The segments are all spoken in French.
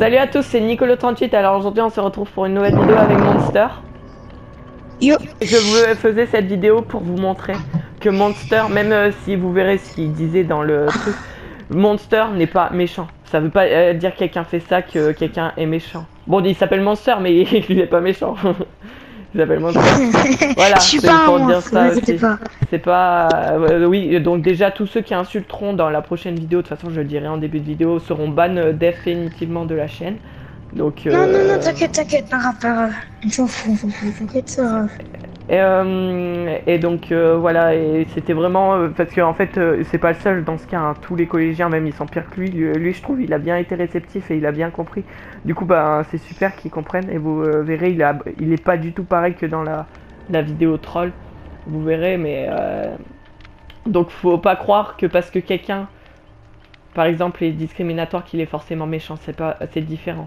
Salut à tous, c'est Nicolo38. Alors aujourd'hui on se retrouve pour une nouvelle vidéo avec Monsteur. Yo. Je vous faisais cette vidéo pour vous montrer que Monsteur, même si vous verrez ce qu'il disait dans le truc, Monsteur n'est pas méchant. Ça veut pas dire que quelqu'un fait ça, que quelqu'un est méchant. Bon, il s'appelle Monsteur, mais il n'est pas méchant. Il s'appelle Monsteur. Voilà, c'est pour dire ça aussi. C'est pas... oui, donc déjà, tous ceux qui insulteront dans la prochaine vidéo, de toute façon, je le dirai en début de vidéo, seront bannes définitivement de la chaîne. Donc, non, t'inquiète, par rapport... J'en fous, t'inquiète. Et donc voilà, et c'était vraiment parce que en fait c'est pas le seul dans ce cas, hein. Tous les collégiens, même ils sont pires que lui, je trouve il a bien été réceptif et il a bien compris. Du coup bah c'est super qu'ils comprennent et vous verrez il est pas du tout pareil que dans la vidéo troll, vous verrez. Mais donc faut pas croire que parce que quelqu'un par exemple est discriminatoire qu'il est forcément méchant, c'est pas, c'est différent.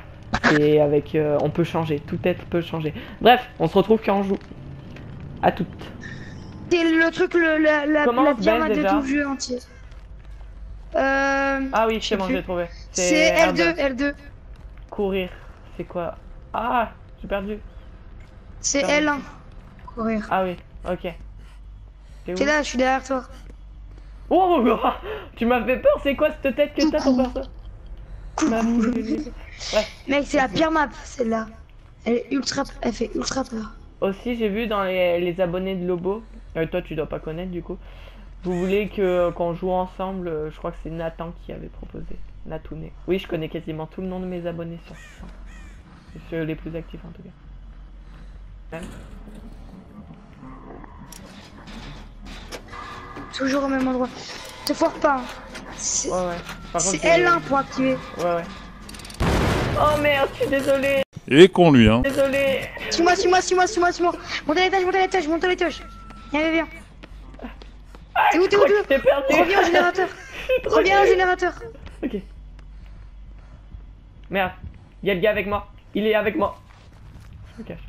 Et avec on peut changer, tout être peut changer. Bref, on se retrouve quand on joue. À toutes. C'est le truc, la pyramide de tout le jeu entier. Ah oui, c'est bon, j'ai trouvé. C'est L2. Courir, c'est quoi? Ah, j'ai perdu. C'est L1. Courir. Ah oui, ok. T'es là, je suis derrière toi. Oh, tu m'as fait peur, c'est quoi cette tête que t'as ton perso? Mec, c'est la pire map, celle-là. Elle fait ultra peur. Aussi, j'ai vu dans les abonnés de Lobo, toi tu dois pas connaître du coup, vous voulez que qu'on joue ensemble, je crois que c'est Nathan qui avait proposé, Natoune. Oui, je connais quasiment tout le nom de mes abonnés sur ça. Ceux les plus actifs en tout cas. Même. Toujours au même endroit. Te foire pas. Hein. C'est L1 pour activer. Ouais. Oh merde, je suis désolé. Et qu'on lui, hein. Désolé. Suis-moi. Monte à l'étage, monte à l'étage. Viens. Ah, t'es où? Reviens au générateur. Ok. Merde. Y'a le gars avec moi. Il est avec moi. Je me cache.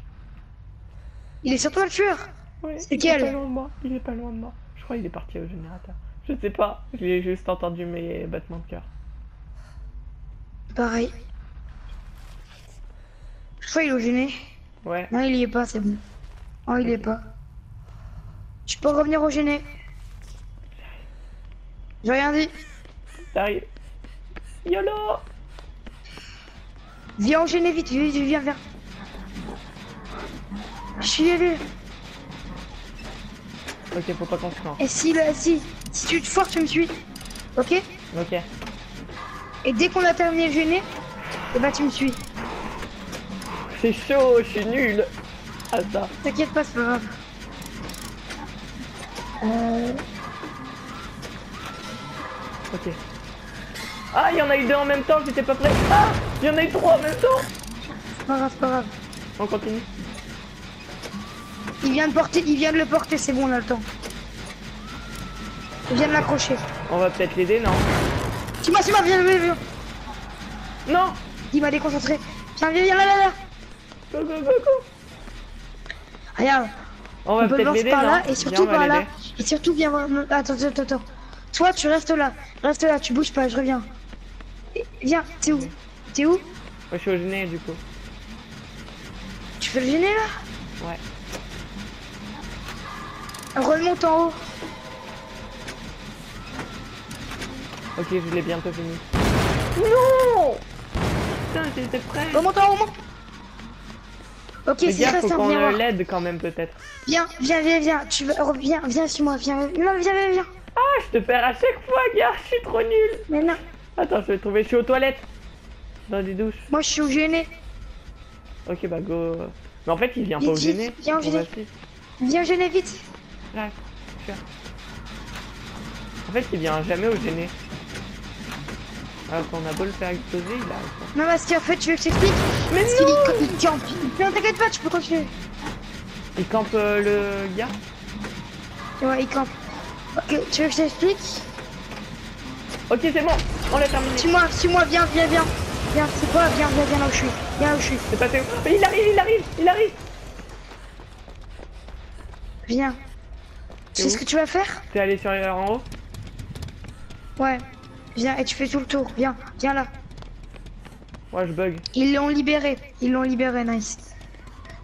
Il est sur toi le tueur. Ouais, c'est quel? Il est pas loin de moi. Je crois qu'il est parti au générateur. Je sais pas. J'ai juste entendu mes battements de cœur. Pareil. Je crois qu'il est au gêné. Ouais. Non, il y est pas, c'est bon. Oh, il y est pas. Je peux revenir au gêné. J'ai rien dit. T'arrives. YOLO. Viens au gêné vite, viens. Je suis allé. Ok, faut pas qu'on se plante. Et si tu te foires, tu me suis. Ok. Et dès qu'on a terminé le gêné, et bah tu me suis. C'est chaud, je suis nul. Ah ça. T'inquiète pas, c'est pas grave. Ok. Ah, il y en a eu deux en même temps, j'étais pas prêt. Ah, il y en a eu trois en même temps. C'est pas grave. On continue. Il vient de le porter, c'est bon, on a le temps. Il vient de l'accrocher. On va peut-être l'aider, non? Tu m'as, viens. Non. Il m'a déconcentré. Viens là. Go. Regarde. On va peut-être l'aider, non ? Et surtout par là. Et surtout viens voir. Attends. Toi tu restes là. Tu bouges pas, je reviens. Et viens, t'es où ? Moi je suis au gêné du coup. Tu fais le gêné là ? Ouais. Remonte en haut. Ok, je l'ai bientôt fini. Non ! Putain, j'étais prêt. Remonte en haut. Ok, c'est ça, faut qu'on l'aide quand même peut-être. Viens, reviens sur moi, viens. Ah, je te perds à chaque fois, gars, je suis trop nul. Mais non. Attends, je vais trouver, je suis aux toilettes. Dans des douches. Moi, je suis au gêné. Ok, bah go. Mais en fait, il vient pas au gêné. Viens au gêné vite. Là, je suis là. En fait, il vient jamais au gêné. Alors qu'on a beau le faire exploser, il a... Non, parce qu'en fait, tu veux que je t'explique? Mais non, il campe. Non, t'inquiète pas, tu peux continuer. Il campe le gars? Ouais, il campe. Ok, tu veux que je t'explique? Ok, c'est bon, on l'a terminé. Suis-moi, viens. Viens là où je suis. C'est passé où? Il arrive. Viens. Tu sais ce que tu vas faire? T'es allé sur en haut? Ouais. Viens, et tu fais tout le tour, viens là. Ouais, je bug. Ils l'ont libéré, nice.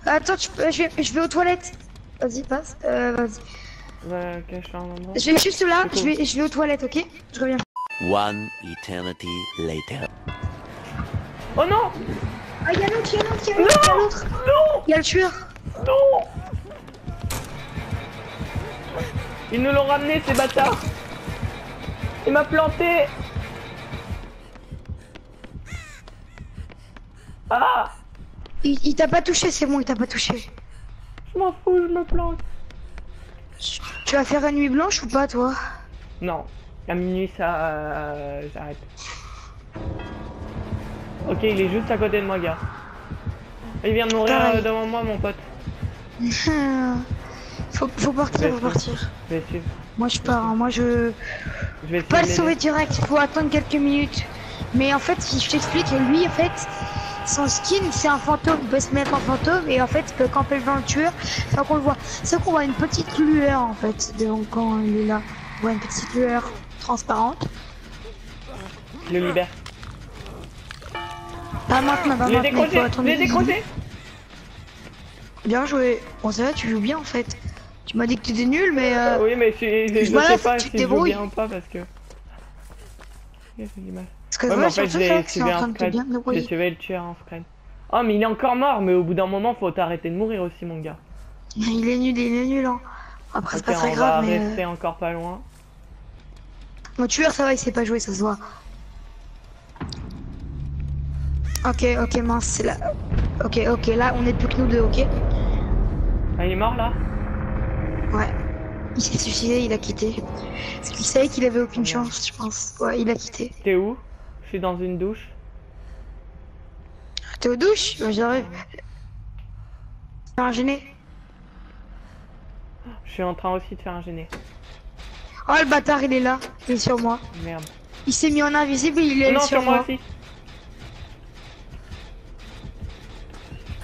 Attends, je vais aux toilettes. Vas-y, passe. Vas-y. Ouais, ok, je fais un endroit. Je vais juste là, je vais aux toilettes, ok? Je reviens. One eternity later. Oh non! Ah, y'a l'autre, y'a l'autre! Non! Y'a le tueur! Non! Ils nous l'ont ramené, ces bâtards! Il m'a planté! Ah! Il t'a pas touché, c'est bon, il t'a pas touché. Je m'en fous, je me planque. Tu vas faire la nuit blanche ou pas, toi? Non, la minuit, ça... j'arrête. Ok, il est juste à côté de moi, gars. Il vient de mourir devant moi, mon pote. Faut partir, Je vais suivre. Moi, je pars, hein. Moi, je vais pas le sauver direct, faut attendre quelques minutes. Mais en fait, je t'explique, lui, en fait... Son skin, c'est un fantôme, il peut se mettre en fantôme et en fait, il peut camper devant le tueur. Enfin, qu'on le voit. Sauf qu'on voit une petite lueur en fait, donc quand il est là. On voit une petite lueur transparente. Je le libère. Pas maintenant, pas maintenant. Il est décroché. Bien joué. Bon, ça va, tu joues bien en fait. Tu m'as dit que tu étais nul, mais. Oui, mais je sais pas si tu joues bien ou pas parce que. Ouais, mais en fait, j'ai suivi le tueur en scred. Oh, mais il est encore mort, mais au bout d'un moment, faut t'arrêter de mourir aussi, mon gars. Il est nul, hein. Après, c'est pas très grave, mais... on va rester encore pas loin. Mon tueur, ça va, il sait pas jouer, ça se voit. Ok, ok, mince, c'est là. Ok, ok, là, on est plus que nous deux, ok. Ah, il est mort, là? Ouais. Il s'est suicidé, il a quitté. Parce qu'il savait qu'il avait aucune chance, je pense. Ouais, il a quitté. T'es où? Je suis dans une douche. T'es aux douches? Bah, j'arrive. Faire un gêné. Je suis en train aussi de faire un gêné. Oh le bâtard, il est là. Il est sur moi. Merde. Il s'est mis en invisible et il est sur moi. Aussi.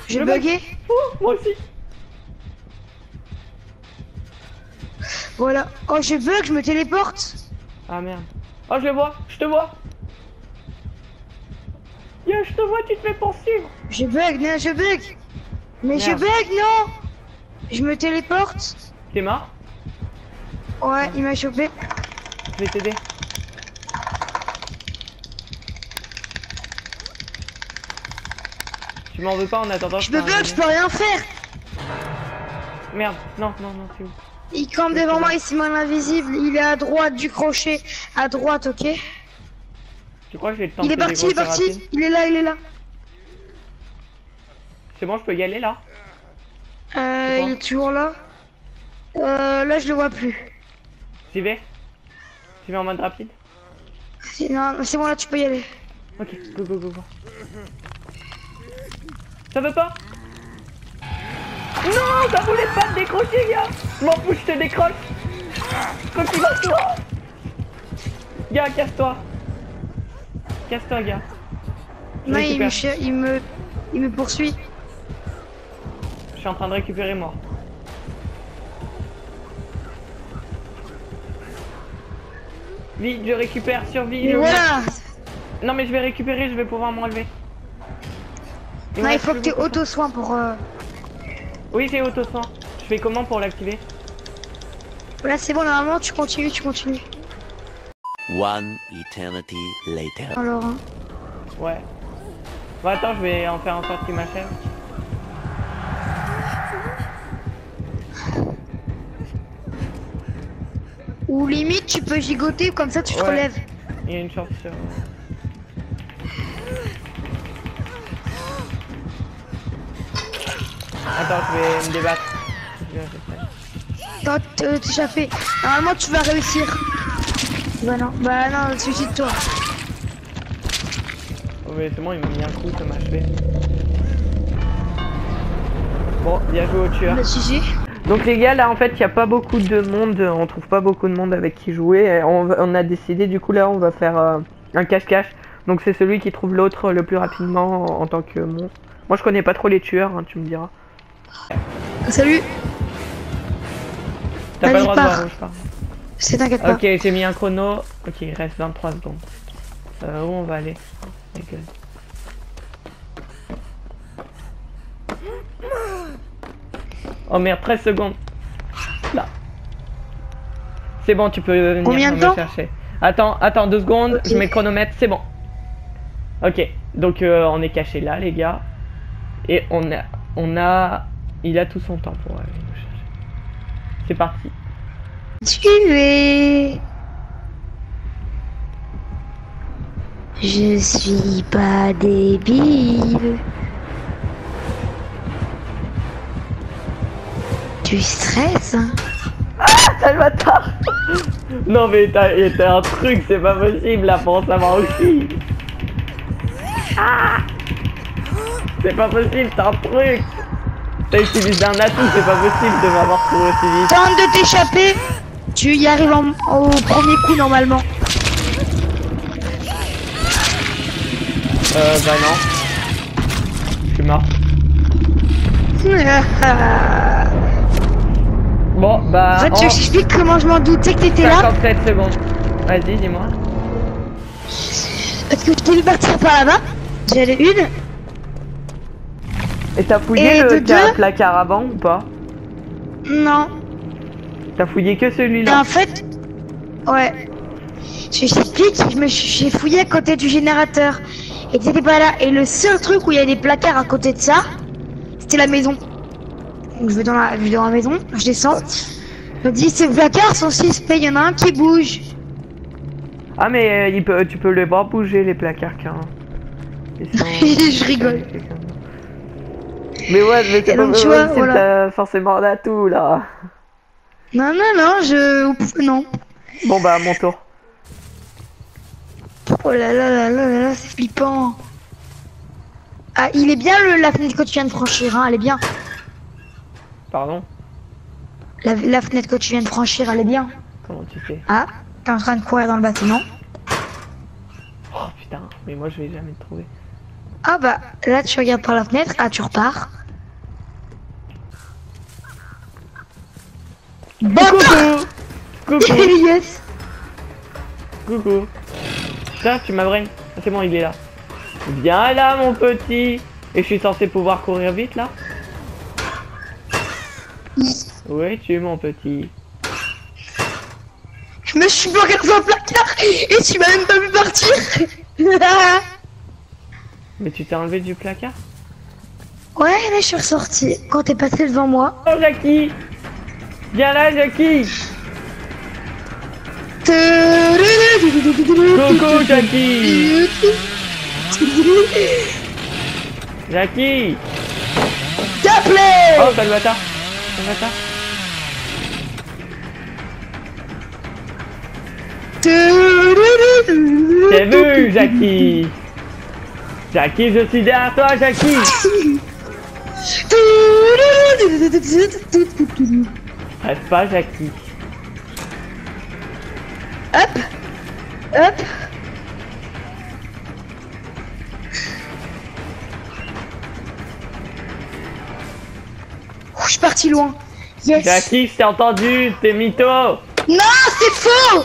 J'ai bugué. Oh, moi aussi. Voilà. Oh, je bug, je me téléporte. Ah merde. Oh, je le vois. Je te vois. Yo, je te vois, tu te fais poursuivre. Je bug, non, je bug. Mais je bug, non. Je me téléporte. T'es mort? Ouais, il m'a chopé. Je vais t'aider. Tu m'en veux pas en attendant. Je bug, je peux rien faire. Merde, non, non, non, c'est où? Il campe devant moi, il s'est mis en invisible. Il est à droite du crochet. À droite, ok? Tu crois que je vais le tenter? Il est parti, il est là, C'est bon, je peux y aller là? Il est toujours là. Là, je le vois plus. J'y vais? J'y vais en mode rapide? Non, c'est bon, là, tu peux y aller. Ok, go, go, go, go. Ça veut pas? Non, ça voulait pas te décrocher, gars! Je m'en fous, je te décroche! Continue à toi! Gars, casse-toi! Casse-toi, gars! Non, il me poursuit. Je suis en train de récupérer, moi. Vite, je récupère, survie. Voilà! Non, mais je vais récupérer, je vais pouvoir m'enlever. Non, il faut que tu aies auto-soin pour... Oui, j'ai auto-soin. Je fais comment pour l'activer? Là, c'est bon, normalement, tu continues, One eternity later. Alors, hein. Ouais. Bah, attends, je vais en faire en sorte qu'il m'achève. Ou limite, tu peux gigoter, comme ça, tu te relèves. Il y a une chance sur... Attends, je vais me débattre. Attends, t'as fait. Normalement, tu vas réussir. Bah non, suicide-toi. Oh, mais c'est bon, il m'a mis un coup, ça m'a achevé. Bon, bien joué au tueur. Donc, les gars, là en fait, il n'y a pas beaucoup de monde. On trouve pas beaucoup de monde avec qui jouer. On a décidé, du coup, là, on va faire un cache-cache. Donc, c'est celui qui trouve l'autre le plus rapidement en tant que monstre. Moi, je connais pas trop les tueurs, hein, tu me diras. Salut. T'as pas le droit de voir où je pars. C'est t'inquiète pas. Ok, j'ai mis un chrono. Ok, il reste 23 secondes. Où on va aller? Oh merde, 13 secondes. Là. C'est bon, tu peux venir me chercher. Attends 2 secondes, okay. Je mets le chronomètre, c'est bon. Ok, donc on est caché là, les gars. Et il a tout son temps pour aller nous chercher. C'est parti. Tuez. Je suis pas débile. Tu stresses, hein? Ah, Salvatore. Non mais t'as un truc, c'est pas possible là pour savoir aussi. Ah, c'est pas possible, t'as un truc. T'as utilisé un atout, c'est pas possible de m'avoir couru aussi vite. Tente de t'échapper. Tu y arrives au premier coup normalement. Bah non. Je suis mort. Bon, bah... En fait, je t'explique comment je m'en doutais que t'étais là. 57 secondes. Vas-y, dis-moi. Parce que je t'ai vu partir par là-bas. J'allais une. Et t'as fouillé le placard avant ou pas? Non. T'as fouillé que celui-là? En fait... Ouais. Je t'explique, j'ai fouillé à côté du générateur. Et t'étais pas là. Et le seul truc où il y a des placards à côté de ça, c'était la maison. Donc je vais dans la maison, je descends. Je me dis, ces placards sont suspects, il y en a un qui bouge. Ah mais tu peux les voir bouger, les placards, car... Je rigole. Mais ouais, mais c'est pas possible, voilà. Forcément d'atout, là. Non, non. Bon bah, à mon tour. Oh là là là là là, c'est flippant. Ah, il est bien la fenêtre que tu viens de franchir, hein, elle est bien. Pardon? La fenêtre que tu viens de franchir, elle est bien. Comment tu fais? Ah, t'es en train de courir dans le bâtiment. Oh putain, mais moi je vais jamais te trouver. Ah bah, là tu regardes par la fenêtre, ah tu repars. Bon, coucou. Coucou. Yes. Coucou. Ça, tu m'abrènes. Ah, c'est bon, il est là. Viens là mon petit. Et je suis censé pouvoir courir vite là? Oui, tu es mon petit. Je me suis bloqué dans un placard et tu m'as même pas vu partir. Mais tu t'es enlevé du placard? Ouais, mais je suis ressorti quand t'es passé devant moi. Oh Jackie! Viens là Jackie! Coucou Jackie! Jackie! T'as plaît! Oh, Salvatore! Salvatore! T'es vu, Jackie! Jackie, je suis derrière toi, Jackie! Reste pas, Jackie! Hop! Hop! Je suis parti loin. Yes. Jackie, je t'ai entendu, t'es mytho. Non, c'est faux.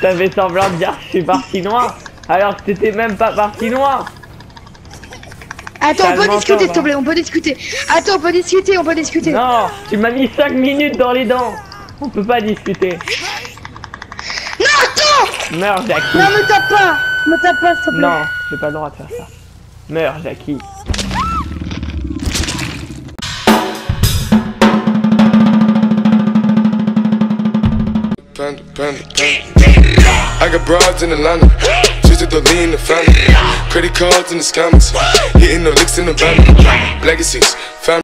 T'avais semblant de dire que je suis parti noir, alors que t'étais même pas parti noir. Attends, on peut discuter, s'il te plaît, on peut discuter. Attends, on peut discuter. Non, tu m'as mis 5 minutes dans les dents. On peut pas discuter. Non, attends. Meurs, Jackie. Non, me tape pas, s'il te plaît. Non, j'ai pas le droit de faire ça. Meurs, Jackie. I got broads in Atlanta, just to the lean the family. Credit cards in the scammers, hitting the licks in the van. Legacies, family.